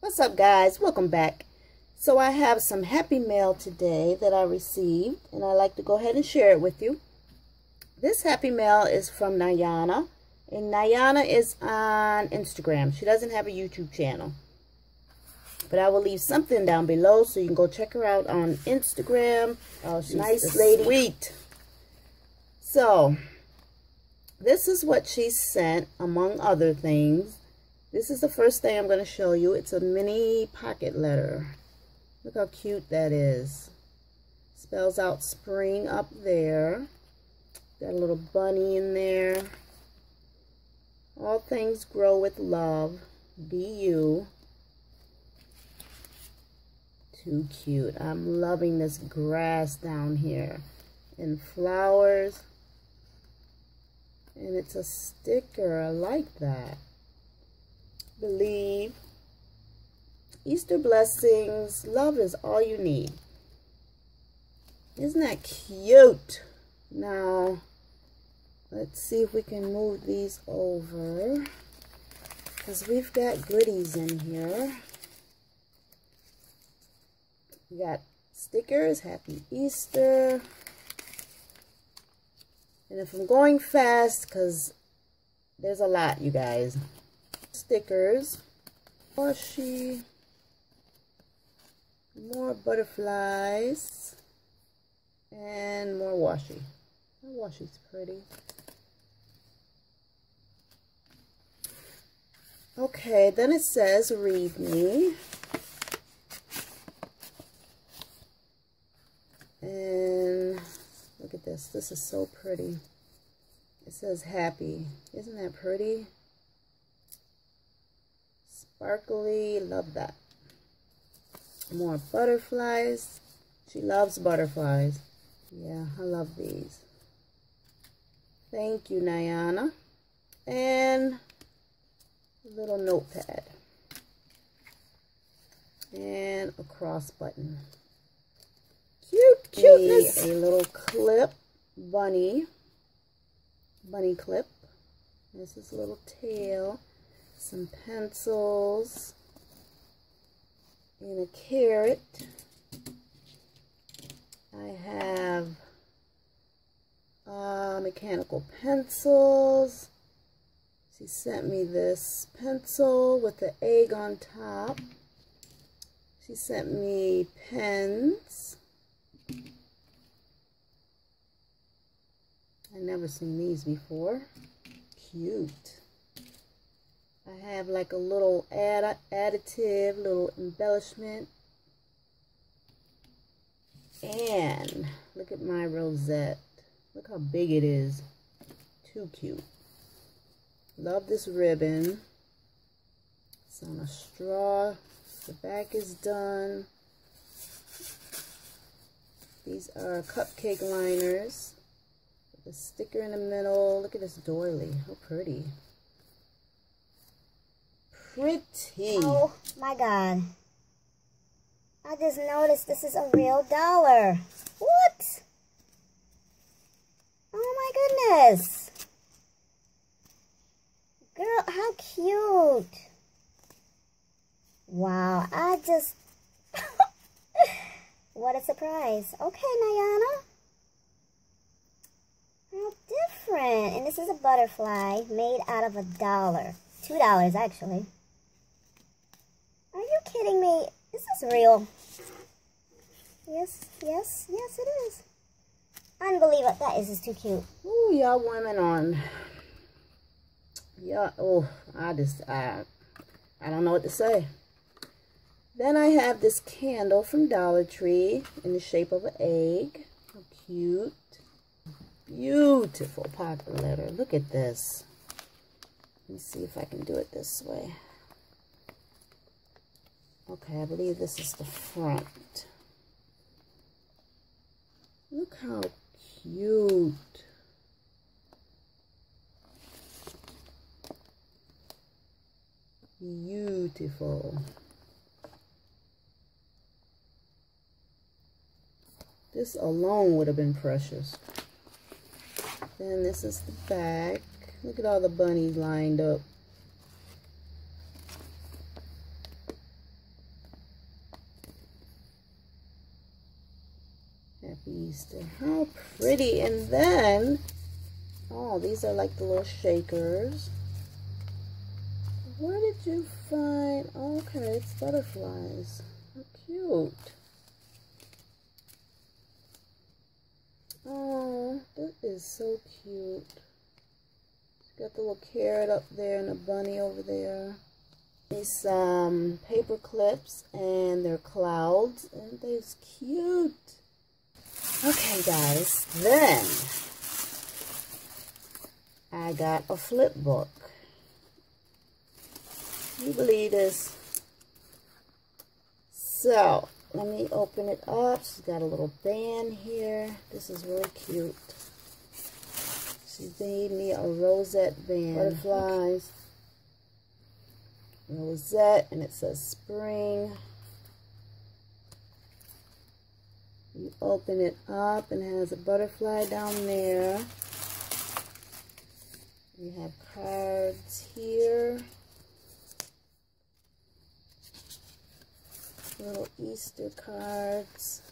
What's up, guys? Welcome back. So I have some happy mail today that I received, and I'd like to go ahead and share it with you. This happy mail is from Nayana, and Nayana is on Instagram. She doesn't have a YouTube channel, but I will leave something down below so you can go check her out on Instagram. Oh, she's nice lady. Sweet. So this is what she sent, among other things. This is the first thing I'm going to show you. It's a mini pocket letter. Look how cute that is. Spells out spring up there. Got a little bunny in there. All things grow with love. BU. Too cute. I'm loving this grass down here and flowers. And it's a sticker. I like that. Believe. Easter blessings. Love is all you need. Isn't that cute? Now, let's see if we can move these over, because we've got goodies in here. We got stickers, Happy Easter. And if I'm going fast, because there's a lot, you guys. Stickers, washi, more butterflies, and more washi. That washi's pretty. Okay, then it says, read me. And look at this. This is so pretty. It says happy. Isn't that pretty? Sparkly. Love that. More butterflies. She loves butterflies. Yeah, I love these. Thank you, Nayana. And a little notepad. And a cross button. Cute, cuteness. A little clip, bunny clip. This is a little tail, some pencils, and a carrot. I have mechanical pencils. She sent me this pencil with the egg on top. She sent me pens. I've never seen these before. Cute. I have like a little additive, little embellishment. And look at my rosette. Look how big it is. Too cute. Love this ribbon. It's on a straw. The back is done. These are cupcake liners. The sticker in the middle. Look at this doily. How pretty. Pretty. Oh my God. I just noticed this is a real dollar. What? Oh my goodness. Girl, how cute. Wow, I just... What a surprise. Okay, Nayana. How different. And this is a butterfly made out of $1. $2, actually. Are you kidding me? This is real. Yes, yes, yes, it is. Unbelievable. That is just too cute. Ooh, y'all women on. Yeah, oh, I don't know what to say. Then I have this candle from Dollar Tree in the shape of an egg. How cute. Beautiful pocket letter. Look at this. Let me see if I can do it this way. Okay, I believe this is the front. Look how cute. Beautiful. This alone would have been precious. Then this is the back. Look at all the bunnies lined up. that beast. And how pretty. And then, oh, these are like the little shakers. Where did you find? Okay, it's butterflies. How cute. Oh, that is so cute. It's got the little carrot up there and a bunny over there. These paper clips and their clouds. Aren't they cute? Okay, guys. Then I got a flip book. Can you believe this? So let me open it up. She's got a little band here. This is really cute. She made me a rosette band. Butterflies. Okay. Rosette, and it says spring. You open it up and it has a butterfly down there. You have cards here. Little Easter cards.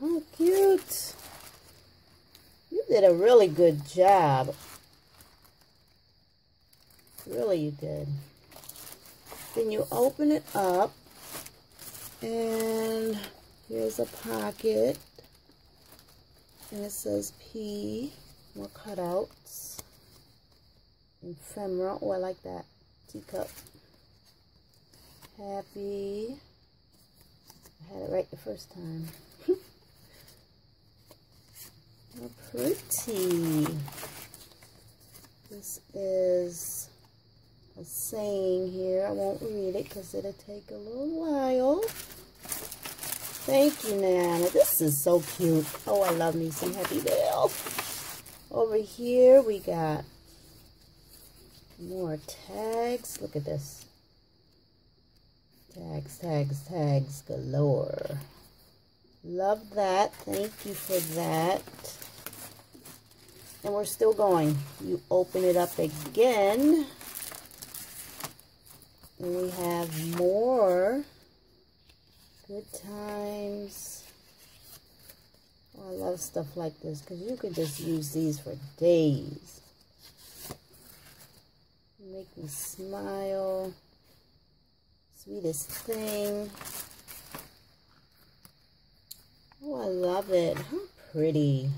How cute. You did a really good job. Really, you did. Then you open it up, and here's a pocket, and it says P. More cutouts. Ephemera. Oh, I like that. Teacup. Happy. I had it right the first time. How pretty. This is a saying here. I won't read it because it'll take a little while. Thank you, Nayana. This is so cute. Oh, I love me some Happy Mail. Over here we got more tags. Look at this. Tags, tags, tags galore. Love that. Thank you for that. And we're still going. You open it up again. And we have more. Good times. Oh, I love stuff like this because you could just use these for days. Make me smile. Sweetest thing. Oh, I love it. How pretty.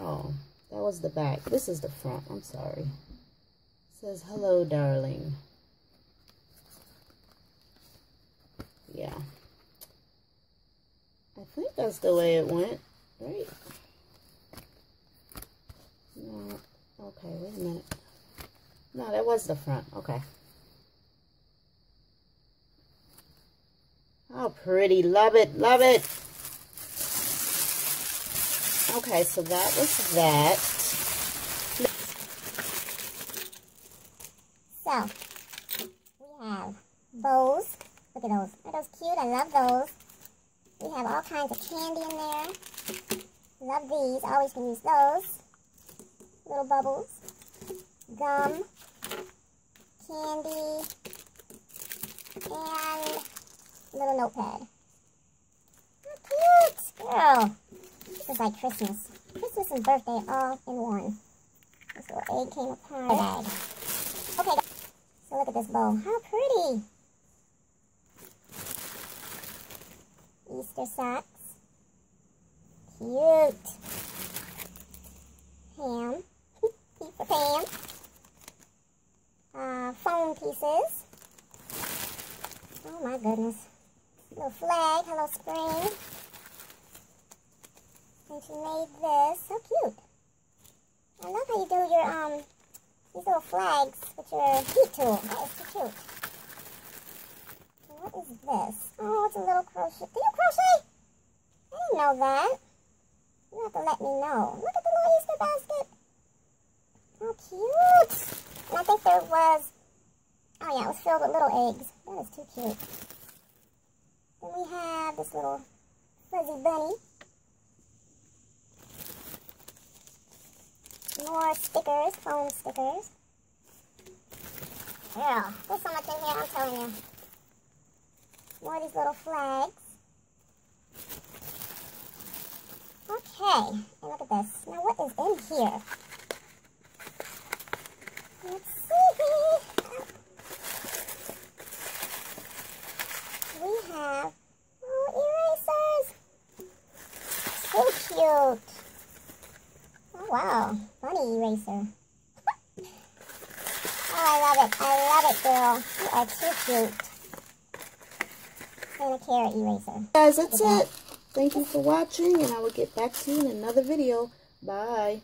Oh, that was the back. This is the front. I'm sorry. It says, hello, darling. Yeah. I think that's the way it went, right? No. Okay, wait a minute. No, that was the front. Okay. How pretty. Love it. Love it. Okay, so that was that. So, we have bows. Look at those. Are those cute? I love those. We have all kinds of candy in there. Love these. Always can use those. Little bubbles, gum, candy, and little notepad. How cute! Girl, this is like Christmas. Christmas and birthday all in one. This little egg came apart. Okay, so look at this bowl. How pretty! Easter socks. Cute. Ham. Piece of ham. Phone pieces. Oh my goodness. Little flag. Hello, spring. And she made this. So cute. I love how you do your, these little flags with your heat tool. That is so cute. What is this? Oh, it's a little crochet. Do you crochet? I didn't know that. You have to let me know. Look at the little Easter basket. How cute. And I think there was, oh yeah, it was filled with little eggs. That is too cute. Then we have this little fuzzy bunny. More stickers, foam stickers. Girl, there's so much in here, I'm telling you. more of these little flags. Okay, and look at this. Now what is in here? Let's see. We have erasers. So cute. Oh wow, bunny eraser. Oh, I love it, girl. You are too cute. And a carrot eraser. Guys, that's it. Thank you for watching, and I will get back to you in another video. Bye.